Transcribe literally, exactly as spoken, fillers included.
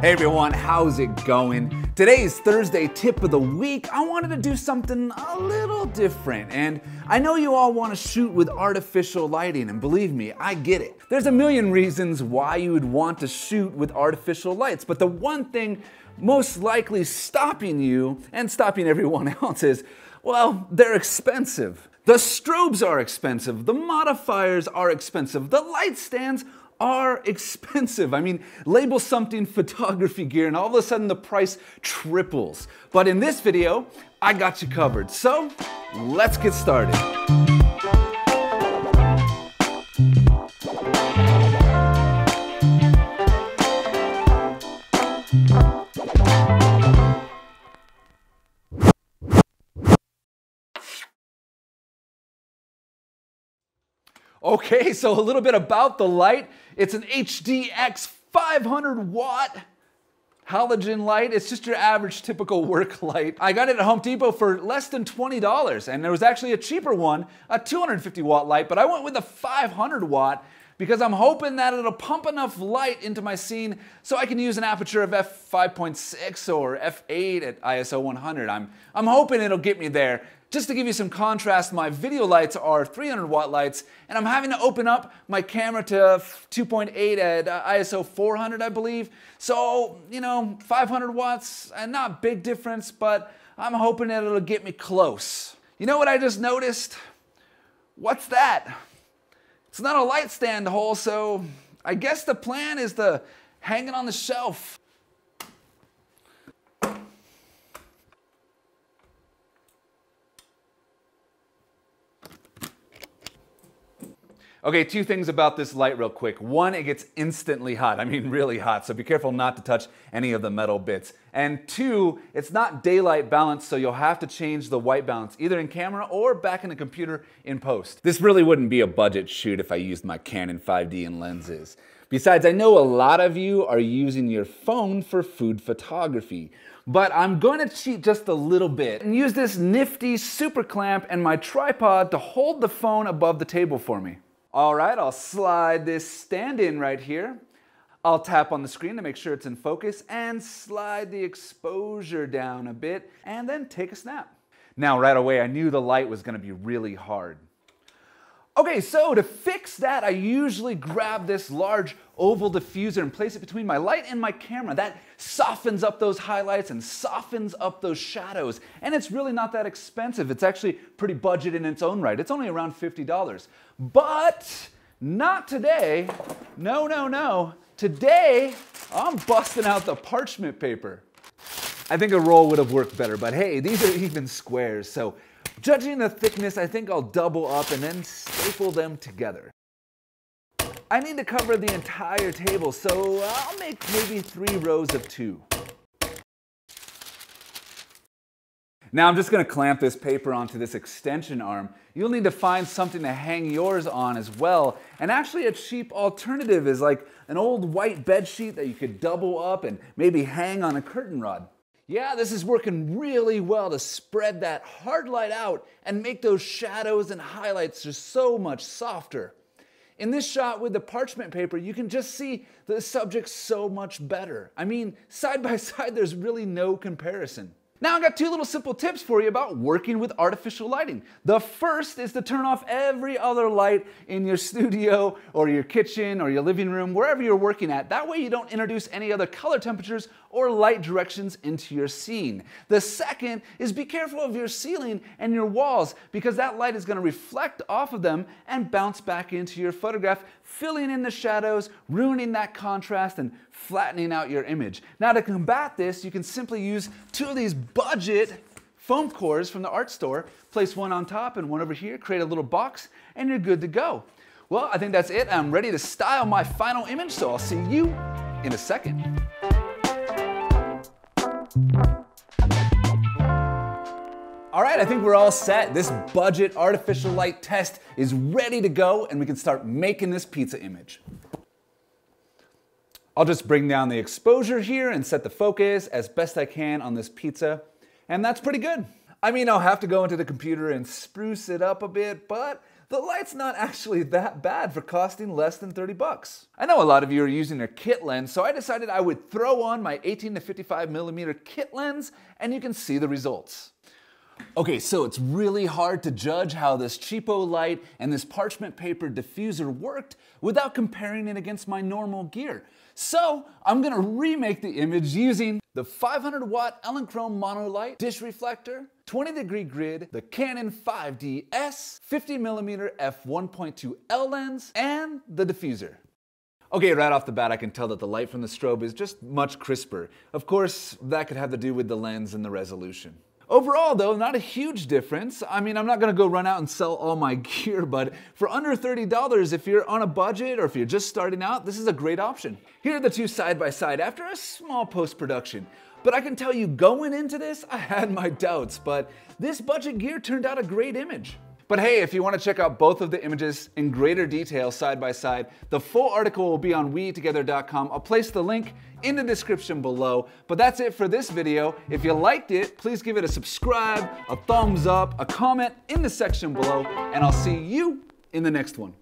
Hey everyone, how's it going? Today is Thursday tip of the week. I wanted to do something a little different, and I know you all want to shoot with artificial lighting, and believe me, I get it. There's a million reasons why you would want to shoot with artificial lights, but the one thing most likely stopping you and stopping everyone else is, well, they're expensive. The strobes are expensive, the modifiers are expensive, the light stands are expensive. I mean, label something photography gear and all of a sudden the price triples. But in this video, I got you covered. So let's get started. Okay, so a little bit about the light. It's an H D X five hundred watt halogen light. It's just your average typical work light. I got it at Home Depot for less than twenty dollars, and there was actually a cheaper one, a two hundred fifty watt light, but I went with a five hundred watt because I'm hoping that it'll pump enough light into my scene so I can use an aperture of f five point six or f eight at I S O one hundred. I'm, I'm hoping it'll get me there. Just to give you some contrast, my video lights are three hundred watt lights, and I'm having to open up my camera to two point eight at I S O four hundred, I believe. So, you know, five hundred watts, and not big difference, but I'm hoping that it'll get me close. You know what I just noticed? What's that? It's not a light stand hole, so I guess the plan is to hang it on the shelf. Okay, two things about this light real quick. One, it gets instantly hot. I mean, really hot, so be careful not to touch any of the metal bits. And two, it's not daylight balanced, so you'll have to change the white balance, either in camera or back in the computer in post. This really wouldn't be a budget shoot if I used my Canon five D and lenses. Besides, I know a lot of you are using your phone for food photography, but I'm gonna cheat just a little bit and use this nifty super clamp and my tripod to hold the phone above the table for me. All right, I'll slide this stand in right here. I'll tap on the screen to make sure it's in focus and slide the exposure down a bit and then take a snap. Now, right away, I knew the light was gonna be really hard. Okay, so to fix that, I usually grab this large oval diffuser and place it between my light and my camera. That softens up those highlights and softens up those shadows. And it's really not that expensive. It's actually pretty budget in its own right. It's only around fifty dollars. But not today. No, no, no. Today, I'm busting out the parchment paper. I think a roll would have worked better, but hey, these are even squares, so judging the thickness, I think I'll double up and then staple them together. I need to cover the entire table, so I'll make maybe three rows of two. Now I'm just gonna clamp this paper onto this extension arm. You'll need to find something to hang yours on as well. And actually a cheap alternative is like an old white bed sheet that you could double up and maybe hang on a curtain rod. Yeah, this is working really well to spread that hard light out and make those shadows and highlights just so much softer. In this shot with the parchment paper, you can just see the subject so much better. I mean, side by side, there's really no comparison. Now I've got two little simple tips for you about working with artificial lighting. The first is to turn off every other light in your studio or your kitchen or your living room, wherever you're working at. That way you don't introduce any other color temperatures or light directions into your scene. The second is be careful of your ceiling and your walls because that light is going to reflect off of them and bounce back into your photograph, filling in the shadows, ruining that contrast, and flattening out your image. Now to combat this, you can simply use two of these budget foam cores from the art store. Place one on top and one over here, create a little box, and you're good to go. Well, I think that's it. I'm ready to style my final image, so I'll see you in a second. All right, I think we're all set. This budget artificial light test is ready to go, and we can start making this pizza image. I'll just bring down the exposure here and set the focus as best I can on this pizza, and that's pretty good. I mean, I'll have to go into the computer and spruce it up a bit, but the light's not actually that bad for costing less than thirty bucks. I know a lot of you are using a kit lens, so I decided I would throw on my eighteen to fifty-five millimeter kit lens and you can see the results. Okay, so it's really hard to judge how this cheapo light and this parchment paper diffuser worked without comparing it against my normal gear. So I'm gonna remake the image using the five hundred watt Elinchrom monolight, dish reflector, twenty degree grid, the Canon five D S, fifty millimeter f one point two L lens, and the diffuser. Okay, right off the bat I can tell that the light from the strobe is just much crisper. Of course, that could have to do with the lens and the resolution. Overall though, not a huge difference. I mean, I'm not gonna go run out and sell all my gear, but for under thirty dollars, if you're on a budget or if you're just starting out, this is a great option. Here are the two side by side after a small post-production. But I can tell you, going into this, I had my doubts, but this budget gear turned out a great image. But hey, if you want to check out both of the images in greater detail side by side, the full article will be on we eat together dot com. I'll place the link in the description below. But that's it for this video. If you liked it, please give it a subscribe, a thumbs up, a comment in the section below, and I'll see you in the next one.